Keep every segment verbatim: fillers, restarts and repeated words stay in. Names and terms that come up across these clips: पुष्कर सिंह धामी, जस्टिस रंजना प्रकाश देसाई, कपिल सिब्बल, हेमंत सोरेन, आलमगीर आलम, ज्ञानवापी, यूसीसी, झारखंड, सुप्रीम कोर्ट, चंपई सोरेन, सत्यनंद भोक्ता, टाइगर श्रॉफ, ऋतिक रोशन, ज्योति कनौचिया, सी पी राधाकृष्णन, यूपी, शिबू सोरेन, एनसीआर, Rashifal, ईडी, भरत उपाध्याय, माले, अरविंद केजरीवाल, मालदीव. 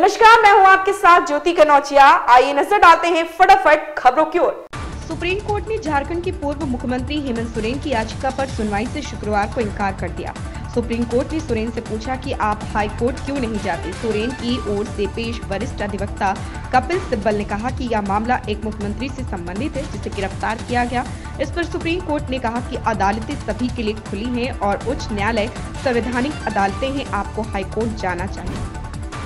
नमस्कार, मैं हूं आपके साथ ज्योति कनौचिया। आइए नजर डालते हैं फटाफट खबरों की ओर। सुप्रीम कोर्ट ने झारखंड के पूर्व मुख्यमंत्री हेमंत सोरेन की याचिका पर सुनवाई से शुक्रवार को इनकार कर दिया। सुप्रीम कोर्ट ने सोरेन से पूछा कि आप हाई कोर्ट क्यों नहीं जाते। सोरेन की ओर से पेश वरिष्ठ अधिवक्ता कपिल सिब्बल ने कहा कि यह मामला एक मुख्यमंत्री से संबंधित है जिसे गिरफ्तार किया गया। इस पर सुप्रीम कोर्ट ने कहा कि अदालतें सभी के लिए खुली हैं और उच्च न्यायालय संवैधानिक अदालतें हैं, आपको हाई कोर्ट जाना चाहिए।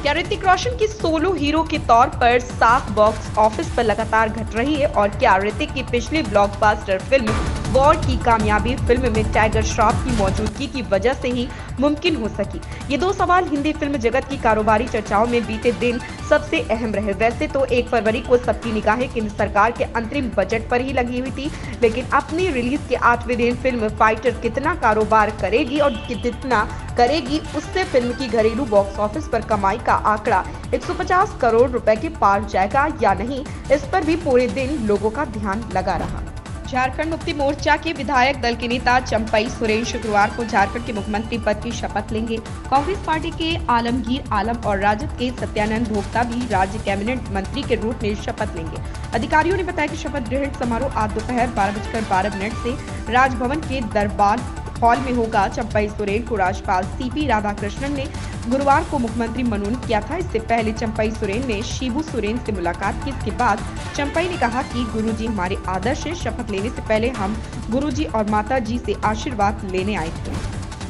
क्या ऋतिक रोशन की सोलो हीरो के तौर पर साख बॉक्स ऑफिस पर लगातार घट रही है, और क्या ऋतिक की पिछली ब्लॉकबस्टर फिल्म वॉर की कामयाबी फिल्म में टाइगर श्रॉफ की मौजूदगी की वजह से ही मुमकिन हो सकी। ये दो सवाल हिंदी फिल्म जगत की कारोबारी चर्चाओं में बीते दिन सबसे अहम रहे। वैसे तो एक फरवरी को सबकी निगाहें केंद्र सरकार के अंतरिम बजट पर ही लगी हुई थी, लेकिन अपनी रिलीज के आठवें दिन फिल्म फाइटर कितना कारोबार करेगी और कितना करेगी, उससे फिल्म की घरेलू बॉक्स ऑफिस पर कमाई का आंकड़ा एक सौ पचास करोड़ रुपए के पार जाएगा या नहीं, इस पर भी पूरे दिन लोगों का ध्यान लगा रहा। झारखंड मुक्ति मोर्चा के विधायक दल के नेता चंपई सोरेन शुक्रवार को झारखंड के मुख्यमंत्री पद की शपथ लेंगे। कांग्रेस पार्टी के आलमगीर आलम और राजद के सत्यनंद भोक्ता भी राज्य कैबिनेट मंत्री के रूप में शपथ लेंगे। अधिकारियों ने बताया कि शपथ ग्रहण समारोह आज दोपहर बारह बजकर बारह मिनट से राजभवन के दरबार हॉल में होगा। चंपई सोरेन को राज्यपाल सी पी राधाकृष्णन ने गुरुवार को मुख्यमंत्री मनोनीत किया था। इससे पहले चंपई सोरेन ने शिबू सोरेन से मुलाकात की। इसके बाद चंपई ने कहा कि गुरुजी हमारे आदर्श हैं। शपथ लेने से पहले हम गुरुजी और माताजी से आशीर्वाद लेने आए थे।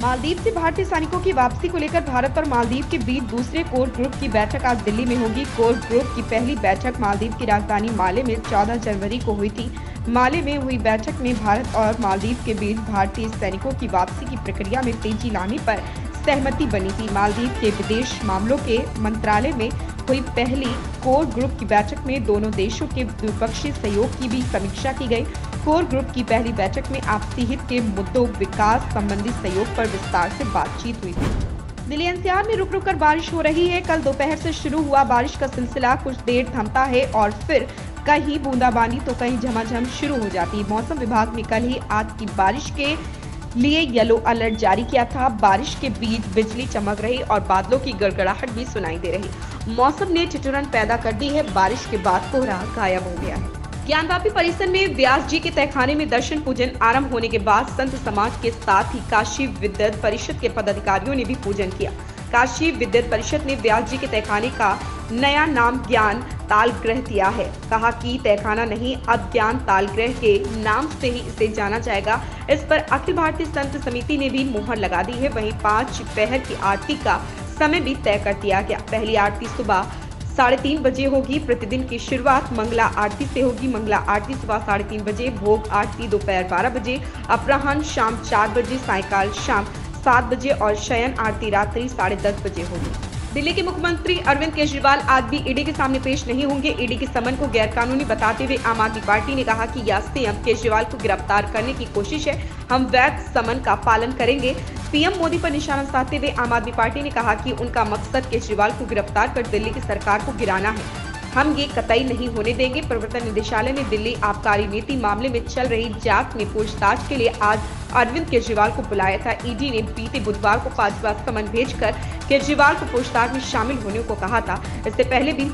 मालदीव से भारतीय सैनिकों की वापसी को लेकर भारत और मालदीव के बीच दूसरे कोर ग्रुप की बैठक आज दिल्ली में होगी। कोर ग्रुप की पहली बैठक मालदीव की राजधानी माले में चौदह जनवरी को हुई थी। माले में हुई बैठक में भारत और मालदीव के बीच भारतीय सैनिकों की वापसी की प्रक्रिया में तेजी लाने पर सहमति बनी थी। मालदीव के विदेश मामलों के मंत्रालय में हुई पहली कोर ग्रुप की बैठक में दोनों देशों के द्विपक्षीय सहयोग की भी समीक्षा की गई। कोर ग्रुप की पहली बैठक में आपसी हित के मुद्दों, विकास संबंधी सहयोग पर विस्तार से बातचीत हुई थी। दिल्ली एनसीआर में रुक रुक कर बारिश हो रही है। कल दोपहर से शुरू हुआ बारिश का सिलसिला कुछ देर थमता है और फिर कहीं बूंदाबांदी तो कहीं झमाझम शुरू हो जाती है। मौसम विभाग ने कल ही आज की बारिश के लिए येलो अलर्ट जारी किया था। बारिश के बीच बिजली चमक रही और बादलों की गड़गड़ाहट भी सुनाई दे रही। मौसम ने ठिठुरन पैदा कर दी है। बारिश के बाद कोहरा गायब हो गया है। ज्ञानवापी परिसर में व्यास जी के तहखाने में दर्शन पूजन आरंभ होने के बाद संत समाज के साथ ही काशी विद्वत परिषद के पदाधिकारियों ने भी पूजन किया। काशी विद्वत परिषद ने व्यास जी के तहखाने का नया नाम ज्ञान तालगृह दिया है। कहा कि तहखाना नहीं, अब ज्ञान तालगृह के नाम से ही इसे जाना जाएगा। इस पर अखिल भारतीय संत समिति ने भी मोहर लगा दी है। वहीं पांच पहर की आरती का समय भी तय कर दिया गया। पहली आरती सुबह साढ़े तीन बजे होगी। प्रतिदिन की शुरुआत मंगला आरती से होगी। मंगला आरती सुबह साढ़े तीन बजे, भोग आरती दोपहर बारह बजे, अपराह्न शाम चार बजे, सायकाल शाम सात बजे और शयन आरती रात्रि साढ़े दस बजे होगी। दिल्ली के मुख्यमंत्री अरविंद केजरीवाल आज भी ईडी के सामने पेश नहीं होंगे। ईडी के समन को गैरकानूनी बताते हुए आम आदमी पार्टी ने कहा कि यह सीएम केजरीवाल को गिरफ्तार करने की कोशिश है, हम वैध समन का पालन करेंगे। पीएम मोदी पर निशाना साधते हुए आम आदमी पार्टी ने कहा कि उनका मकसद केजरीवाल को गिरफ्तार कर दिल्ली की सरकार को गिराना है, हम ये कतई नहीं होने देंगे। प्रवर्तन निदेशालय ने दिल्ली आबकारी नीति मामले में चल रही जांच में पूछताछ के लिए आज अरविंद केजरीवाल को बुलाया था। ईडी ने बीते बुधवार को पांचवा समन भेजकर केजरीवाल को पूछताछ में शामिल होने को कहा था। इससे पहले भी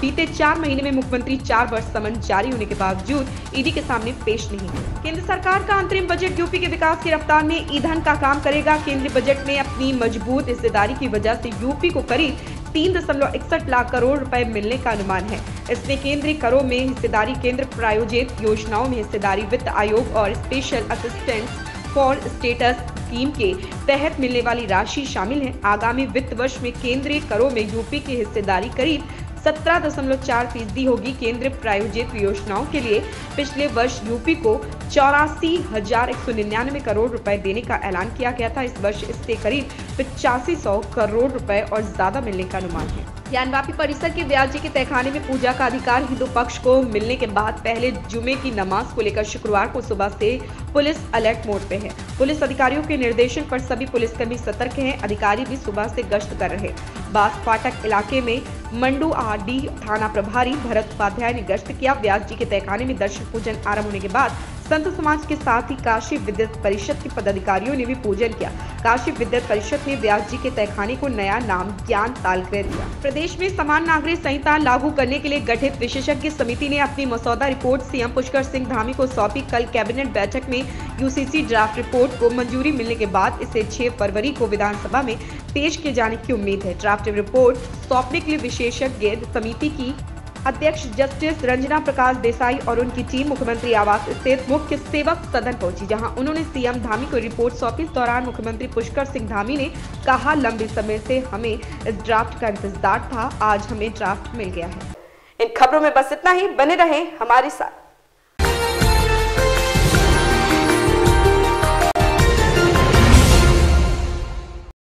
बीते चार महीने में मुख्यमंत्री चार बार समन जारी होने के बावजूद ईडी के सामने पेश नहीं हुए। केंद्र सरकार का अंतरिम बजट यूपी के विकास की रफ्तार में ईंधन का काम करेगा। केंद्रीय बजट में अपनी मजबूत हिस्सेदारी की वजह से यूपी को करीब तीन दशमलव इकसठ लाख करोड़ रुपए मिलने का अनुमान है। इसमें केंद्रीय करों में हिस्सेदारी, केंद्र प्रायोजित योजनाओं में हिस्सेदारी, वित्त आयोग और special assistance for states scheme के तहत मिलने वाली राशि शामिल है। आगामी वित्त वर्ष में केंद्रीय करों में यूपी की हिस्सेदारी करीब सत्रह दशमलव चार फीसदी होगी। केंद्र प्रायोजित योजनाओं के लिए पिछले वर्ष यूपी को चौरासी हजार एक सौ निन्यानवे करोड़ रुपए देने का ऐलान किया गया था। इस वर्ष इससे करीब पचासी सौ करोड़ रुपए और ज्यादा मिलने का अनुमान है। ज्ञानवापी परिसर के व्यास जी के तहखाने में पूजा का अधिकार हिंदू पक्ष को मिलने के बाद पहले जुमे की नमाज को लेकर शुक्रवार को सुबह से पुलिस अलर्ट मोड पे है। पुलिस अधिकारियों के निर्देशन पर सभी पुलिसकर्मी सतर्क हैं। अधिकारी भी सुबह से गश्त कर रहे। बास फाटक इलाके में मंडू आरडी थाना प्रभारी भरत उपाध्याय ने गश्त किया। व्यास जी के तहखाने में दर्शन पूजन आरंभ होने के बाद संत समाज के साथ ही काशी विद्यार्थ परिषद के पदाधिकारियों ने भी पूजन किया। काशी विद्यार्थ परिषद ने व्यास जी के तहखाने को नया नाम ज्ञान ताल कर दिया। प्रदेश में समान नागरिक संहिता लागू करने के लिए गठित विशेषज्ञ समिति ने अपनी मसौदा रिपोर्ट सीएम पुष्कर सिंह धामी को सौंपी। कल कैबिनेट बैठक में यूसीसी ड्राफ्ट रिपोर्ट को मंजूरी मिलने के बाद इसे छह फरवरी को विधानसभा में पेश किए जाने की उम्मीद है। ड्राफ्ट रिपोर्ट सौंपने के लिए विशेषज्ञ समिति की अध्यक्ष जस्टिस रंजना प्रकाश देसाई और उनकी टीम मुख्यमंत्री आवास स्थित मुख्य सेवक सदन पहुंची, जहां उन्होंने सीएम धामी को रिपोर्ट सौंपी। इस दौरान मुख्यमंत्री पुष्कर सिंह धामी ने कहा, लंबे समय से हमें इस ड्राफ्ट का इंतजार था, आज हमें ड्राफ्ट मिल गया है। इन खबरों में बस इतना ही, बने रहें हमारे साथ।